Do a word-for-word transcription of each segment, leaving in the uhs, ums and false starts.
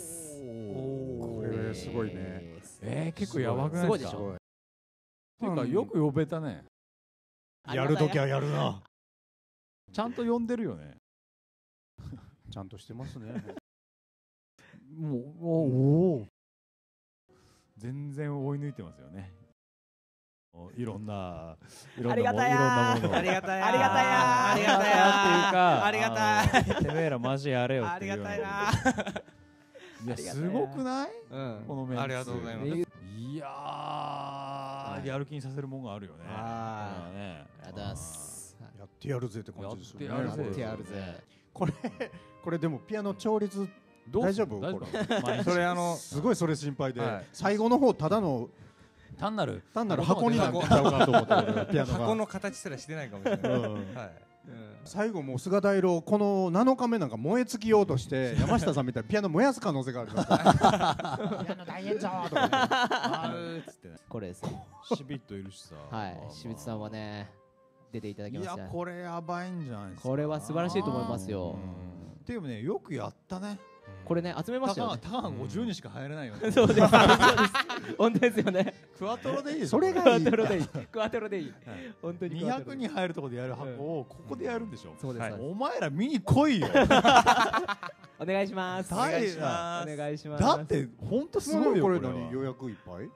これすごいね。えー、結構やばくないですか。すごいでしょ。っていうかよく呼べたね。やるときはやるな。ちゃんと呼んでるよね。ちゃんとしてますね。もうおお。全然追い抜いてますよね。いろんな、いろんなもの、いろんなもの、ありがたや、ありがたや、ありがたや、ありがたやっていうか、ありがたい。てめえらマジやれよっていう。ありがたいな。いやすごくない？このメンツ。ありがとうございます。いや、やる気にさせるもんがあるよね。ありがとうございます。やってやるぜって感じですよね。やってやるぜ。これこれでもピアノ調律。大丈夫？これそれあのすごいそれ心配で、最後の方ただの単なる単なる箱になっちゃうかと思ったけど、ピアノが箱の形すらしてないかもしれない。最後もう菅大郎このなのかめなんか燃え尽きようとして山下さんみたいにピアノ燃やす可能性があるから。ピアノ大炎上とか。これですね。シビットいるしさ。はい。シビットさんはね出ていただきました。いやこれやばいんじゃないですか。これは素晴らしいと思いますよ。っていうねよくやったね。これね集めましたよ。ターンごじゅうにしか入れないよね。そうです。本当ですよね。クワトロでいい。それがクワトロでいい。クワトロでいい。本当に。にひゃくに入るところでやる箱をここでやるんでしょ。そうです。お前ら見に来いよ。お願いします。お願いします。お願いします。だって本当すごいよこれ。何予約いっぱい？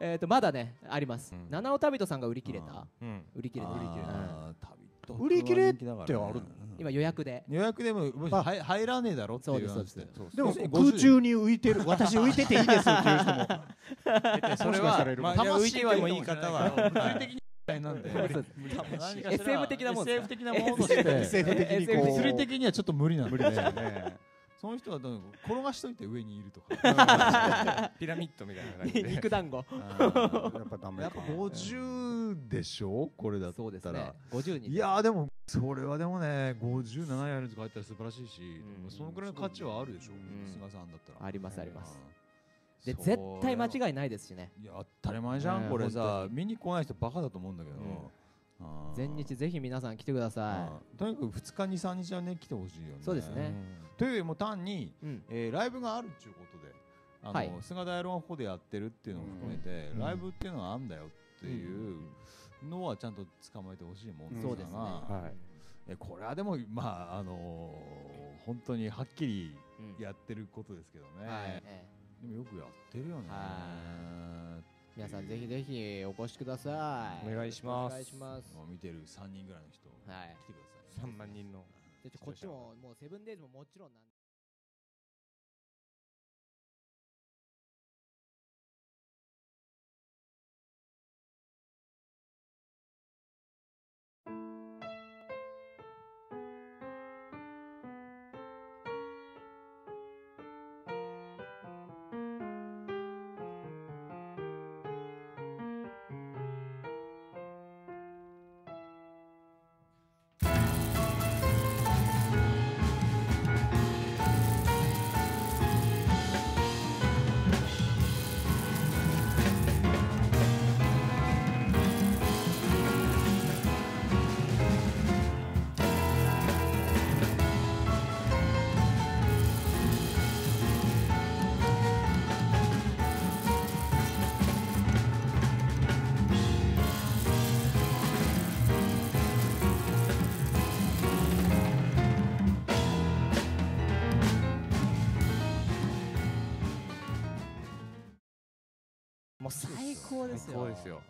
えっとまだねあります。七尾旅人さんが売り切れた。売り切れた。売り切れた。売り切れってあるの？今予約で予約でも入らねえだろっていう話で、でも空中に浮いてる私浮いてていいですっていう人もそれは浮いては言い方は物理的にみたいなんで エスエフ 的なもん エスエフ 的なものとして物理的にはちょっと無理なんでね。その人は転がしといて上にいるとかピラミッドみたいな感じで肉団子やっぱダメか。ごじゅうでしょこれだったら。いやでもそれはでもねごじゅうななやるとか入ったら素晴らしいし、そのくらいの価値はあるでしょ菅さんだったら。ありますあります。で絶対間違いないですしね。いや当たり前じゃん。これさ見に来ない人バカだと思うんだけど、前日ぜひ皆さん来てください。とにかくふつかにみっかはね来てほしいよね。そうですね。というよりも単に、うんえー、ライブがあるっていうことで、あの、はい、菅大郎がここでやってるっていうのも含めて、うん、ライブっていうのはあんだよっていうのはちゃんと捕まえてほしいもんですが、はい、えこれはでもまああのー、本当にはっきりやってることですけどね、うんはい、でもよくやってるよね。皆さんぜひぜひお越しください。お願いします。お願いします。見てるさんにんぐらいの人、はい、来てください。さんまんにんの。でこっちももうセブンデイズももちろんなんで。最高ですよ。